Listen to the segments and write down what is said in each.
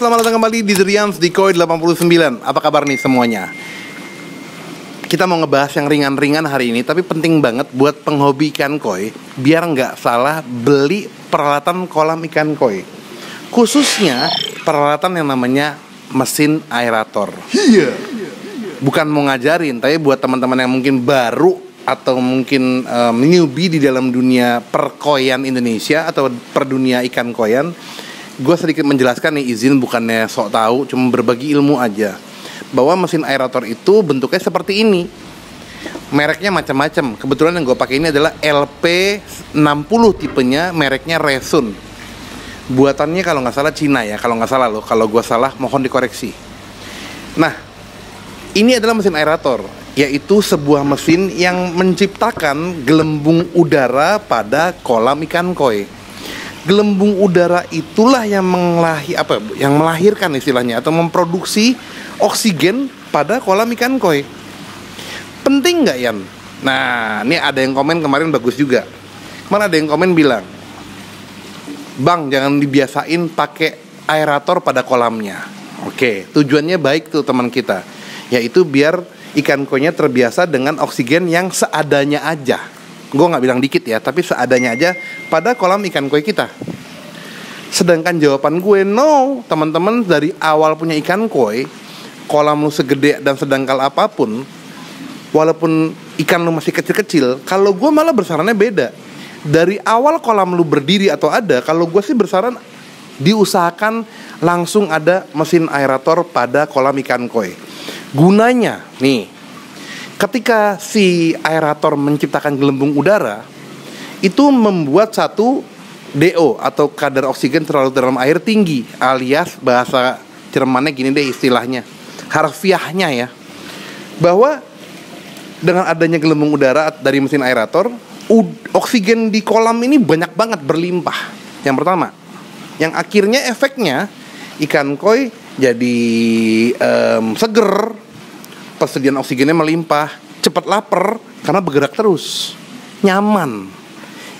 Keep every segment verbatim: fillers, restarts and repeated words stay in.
selamat datang kembali di The Ryans di Koi delapan puluh sembilan. Apa kabar nih semuanya? Kita mau ngebahas yang ringan-ringan hari ini, tapi penting banget buat penghobi ikan koi, biar nggak salah beli peralatan kolam ikan koi. Khususnya peralatan yang namanya mesin aerator. Iya. Bukan mau ngajarin, tapi buat teman-teman yang mungkin baru atau mungkin um, newbie di dalam dunia perkoian Indonesia atau per dunia ikan koian, gue sedikit menjelaskan nih, izin bukannya sok tahu, cuma berbagi ilmu aja, bahwa mesin aerator itu bentuknya seperti ini. Mereknya macam-macam. Kebetulan yang gue pakai ini adalah L P enam puluh tipenya, mereknya Resun. Buatannya kalau nggak salah Cina ya, kalau nggak salah loh. Kalau gue salah mohon dikoreksi. Nah, ini adalah mesin aerator, yaitu sebuah mesin yang menciptakan gelembung udara pada kolam ikan koi. Gelembung udara itulah yang mengelahi, apa, yang melahirkan istilahnya, atau memproduksi oksigen pada kolam ikan koi. Penting nggak, Yan? Nah, ini ada yang komen kemarin bagus juga. Kemarin ada yang komen bilang, "Bang, jangan dibiasain pakai aerator pada kolamnya." Oke, tujuannya baik tuh teman kita, yaitu biar ikan koinya terbiasa dengan oksigen yang seadanya aja. Gue nggak bilang dikit ya, tapi seadanya aja pada kolam ikan koi kita. Sedangkan jawaban gue no. Teman-teman dari awal punya ikan koi, kolam lu segede dan sedangkal apapun, walaupun ikan lu masih kecil-kecil, kalau gue malah bersarannya beda. Dari awal kolam lu berdiri atau ada, kalau gue sih bersaran diusahakan langsung ada mesin aerator pada kolam ikan koi. Gunanya nih, ketika si aerator menciptakan gelembung udara, itu membuat satu D O atau kadar oksigen terlalu dalam air tinggi, alias bahasa Jermannya gini deh istilahnya, harfiahnya ya, bahwa dengan adanya gelembung udara dari mesin aerator, oksigen di kolam ini banyak banget berlimpah. Yang pertama, yang akhirnya efeknya ikan koi jadi um, seger, persediaan oksigennya melimpah, cepat lapar karena bergerak terus, nyaman.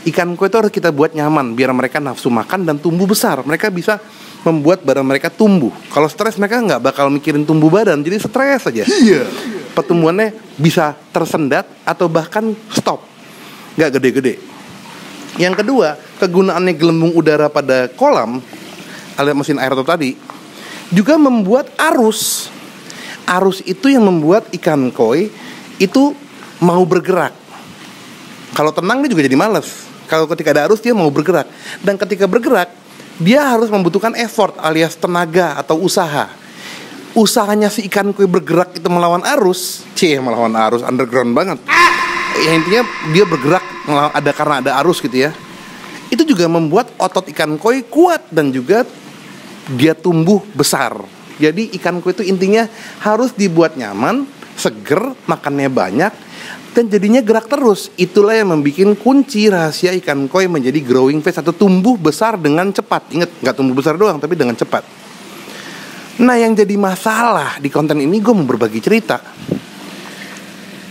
Ikan koi itu harus kita buat nyaman biar mereka nafsu makan dan tumbuh besar. Mereka bisa membuat badan mereka tumbuh. Kalau stres mereka nggak bakal mikirin tumbuh badan, jadi stres aja. Iya. Pertumbuhannya bisa tersendat atau bahkan stop, nggak gede-gede. Yang kedua, kegunaannya gelembung udara pada kolam alias mesin aerator tadi juga membuat arus. Arus itu yang membuat ikan koi itu mau bergerak. Kalau tenang dia juga jadi malas. Kalau ketika ada arus dia mau bergerak. Dan ketika bergerak dia harus membutuhkan effort alias tenaga atau usaha. Usahanya si ikan koi bergerak itu melawan arus. Cie, melawan arus underground banget. Ya, intinya dia bergerak ada karena ada arus gitu ya. Itu juga membuat otot ikan koi kuat dan juga dia tumbuh besar. Jadi ikan koi itu intinya harus dibuat nyaman, seger, makannya banyak, dan jadinya gerak terus. Itulah yang membuat kunci rahasia ikan koi menjadi growing phase atau tumbuh besar dengan cepat. Ingat, nggak tumbuh besar doang, tapi dengan cepat. Nah, yang jadi masalah di konten ini, gue mau berbagi cerita.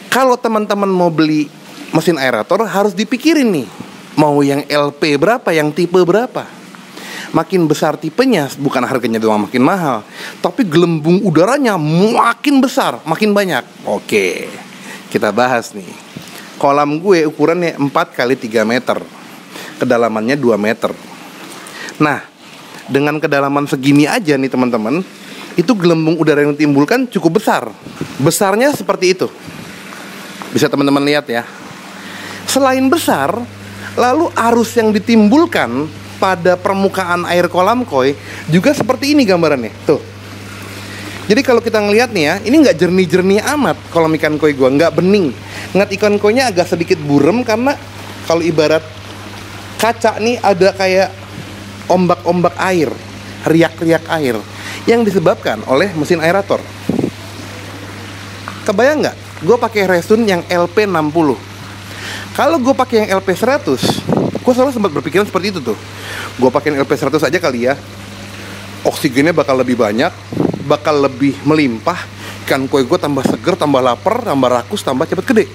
Kalau teman-teman mau beli mesin aerator, harus dipikirin nih, mau yang L P berapa, yang tipe berapa. Makin besar tipenya, bukan harganya doang makin mahal, tapi gelembung udaranya makin besar, makin banyak. Oke, kita bahas nih. Kolam gue ukurannya empat kali tiga meter, kedalamannya dua meter. Nah, dengan kedalaman segini aja nih teman-teman, itu gelembung udara yang ditimbulkan cukup besar. Besarnya seperti itu, bisa teman-teman lihat ya. Selain besar, lalu arus yang ditimbulkan pada permukaan air kolam koi juga seperti ini gambarannya tuh. Jadi kalau kita ngelihat nih ya, ini nggak jernih-jernih amat kolam ikan koi gua, nggak bening. Ngat ikan koi nya agak sedikit burem karena kalau ibarat kaca nih ada kayak ombak-ombak air, riak-riak air yang disebabkan oleh mesin aerator. Kebayang nggak? Gue pakai Resun yang L P enam puluh. Kalau gue pakai yang L P seratus, gue selalu sempat berpikiran seperti itu tuh. Gue pakai L P seratus aja kali ya, oksigennya bakal lebih banyak, bakal lebih melimpah, ikan koi gue tambah seger, tambah lapar, tambah rakus, tambah cepat gede.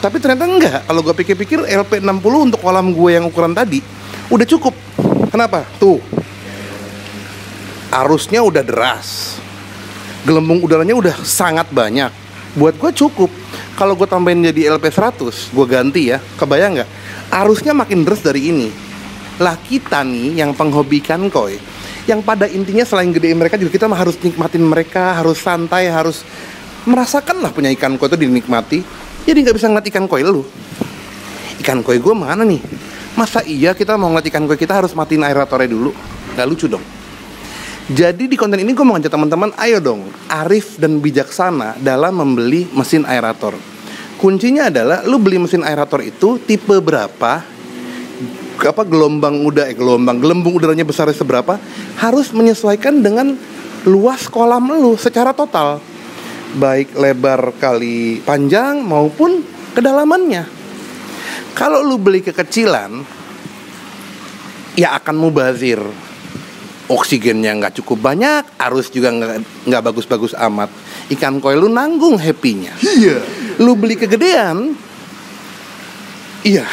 Tapi ternyata enggak. Kalau gue pikir-pikir, L P enam puluh untuk kolam gue yang ukuran tadi udah cukup. Kenapa? Tuh, arusnya udah deras, gelembung udaranya udah sangat banyak. Buat gue cukup kalau gue tambahin jadi L P seratus, gue ganti ya. Kebayang nggak? Arusnya makin deras dari ini. Lah kita nih yang penghobi koi, yang pada intinya selain gedein mereka juga kita harus nikmatin mereka, harus santai, harus merasakan lah punya ikan koi itu dinikmati. Jadi nggak bisa ngeliat ikan koi lu. Ikan koi gue mana nih? Masa iya kita mau ngeliat ikan koi kita harus matiin aeratornya dulu? Nggak lucu dong. Jadi di konten ini gue mau ngajak teman-teman, ayo dong arif dan bijaksana dalam membeli mesin aerator. Kuncinya adalah lu beli mesin aerator itu tipe berapa, apa gelombang udah eh, gelombang gelembung udaranya besar seberapa, harus menyesuaikan dengan luas kolam lu secara total, baik lebar kali panjang maupun kedalamannya. Kalau lu beli kekecilan ya akan mubazir, oksigennya nggak cukup banyak, arus juga nggak bagus-bagus amat, ikan koi lu nanggung happy-nya. Iya. Lu beli kegedean, iya,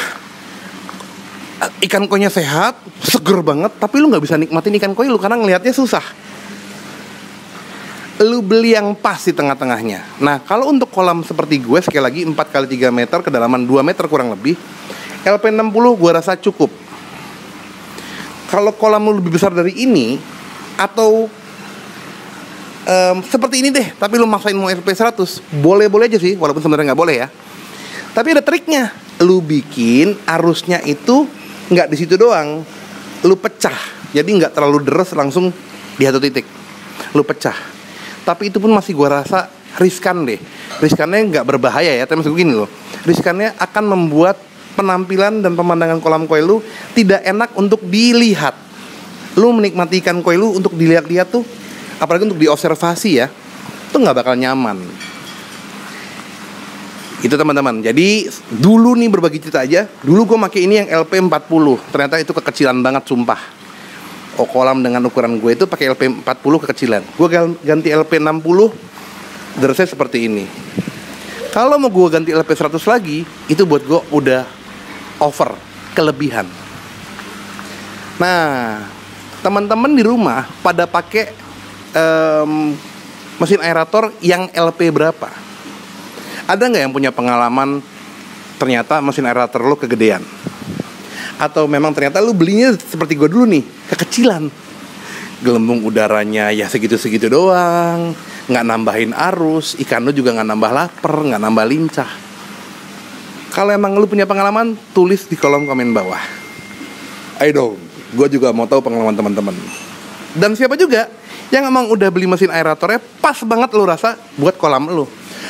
ikan koinya sehat, seger banget, tapi lu nggak bisa nikmatin ikan koi lu karena ngelihatnya susah. Lu beli yang pas di tengah-tengahnya. Nah, kalau untuk kolam seperti gue, sekali lagi empat kali tiga meter, kedalaman dua meter kurang lebih, L P enam puluh gue rasa cukup. Kalau kolam lu lebih besar dari ini, atau um, seperti ini deh, tapi lu maksain mau L P seratus, boleh-boleh aja sih, walaupun sebenarnya nggak boleh ya. Tapi ada triknya, lu bikin arusnya itu nggak di situ doang, lu pecah, jadi nggak terlalu deres langsung di satu titik, lu pecah. Tapi itu pun masih gua rasa riskan deh, riskannya nggak berbahaya ya, tapi maksud gini loh, riskannya akan membuat penampilan dan pemandangan kolam koi lu tidak enak untuk dilihat. Lu menikmati ikan koi lu untuk dilihat-lihat tuh, apalagi untuk diobservasi ya, tuh nggak bakal nyaman. Itu teman-teman, jadi dulu nih berbagi cerita aja. Dulu gue pakai ini yang L P empat puluh, ternyata itu kekecilan banget sumpah. Oh, kolam dengan ukuran gue itu pakai L P empat puluh kekecilan. Gue ganti L P enam puluh, derasnya seperti ini. Kalau mau gue ganti L P seratus lagi, itu buat gue udah over, kelebihan. Nah, teman-teman di rumah pada pakai um, mesin aerator yang L P berapa? Ada nggak yang punya pengalaman ternyata mesin aerator lo kegedean? Atau memang ternyata lo belinya seperti gue dulu nih, kekecilan. Gelembung udaranya ya segitu-segitu doang, nggak nambahin arus, ikan lo juga nggak nambah lapar, nggak nambah lincah. Kalau emang lo punya pengalaman, tulis di kolom komen bawah. Ayo dong, gue juga mau tahu pengalaman teman-teman. Dan siapa juga yang emang udah beli mesin aeratornya pas banget lo rasa buat kolam lo.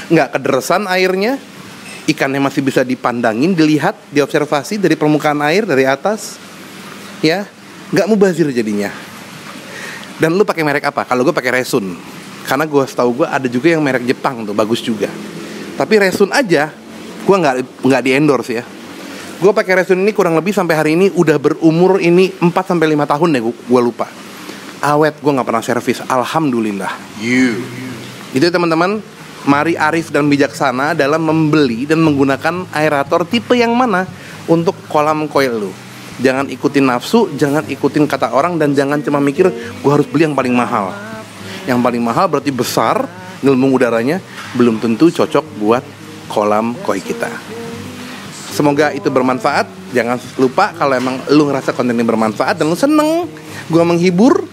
Nggak kederesan airnya, ikannya masih bisa dipandangin, dilihat, diobservasi dari permukaan air, dari atas ya, nggak mubazir jadinya. Dan lu pakai merek apa? Kalau gue pakai Resun, karena gue setahu gue ada juga yang merek Jepang tuh bagus juga, tapi Resun aja gue nggak nggak di endorse ya. Gue pakai Resun ini kurang lebih sampai hari ini udah berumur ini empat sampai lima tahun deh, gue lupa, awet, gue nggak pernah servis, alhamdulillah. You. Itu teman-teman, mari arif dan bijaksana dalam membeli dan menggunakan aerator tipe yang mana untuk kolam koi lu. Jangan ikutin nafsu, jangan ikutin kata orang, dan jangan cuma mikir gue harus beli yang paling mahal. Yang paling mahal berarti besar gelembung udaranya, belum tentu cocok buat kolam koi kita. Semoga itu bermanfaat. Jangan lupa kalau emang lu ngerasa konten ini bermanfaat dan lu seneng gue menghibur,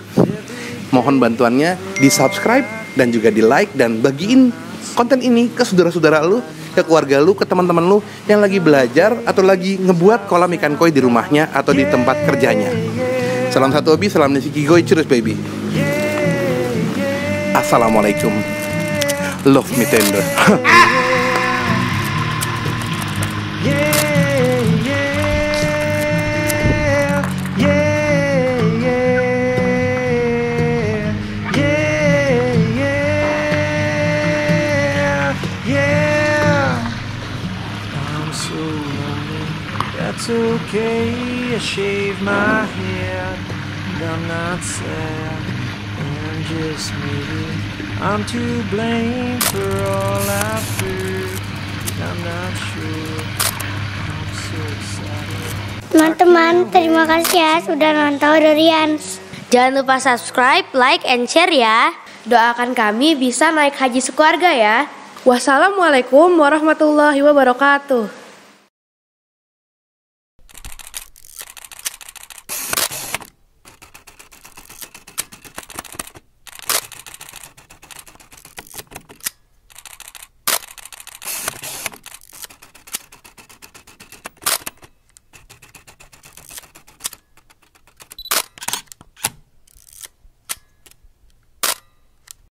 mohon bantuannya di subscribe dan juga di like, dan bagiin konten ini ke saudara-saudara lu, ke keluarga lu, ke teman-teman lu yang lagi belajar atau lagi ngebuat kolam ikan koi di rumahnya atau di tempat kerjanya. Salam satu hobi, salam nisiki koi, cheers baby. Assalamualaikum. Love me tender. It's okay, I shave my hair, and I'm not sad, and just maybe I'm to blame for all I fear, and I'm not sure, I'm so excited. Teman-teman, terima kasih ya sudah nonton The Ryans. Jangan lupa subscribe, like, and share ya. Doakan kami bisa naik haji sekeluarga ya. Wassalamualaikum warahmatullahi wabarakatuh.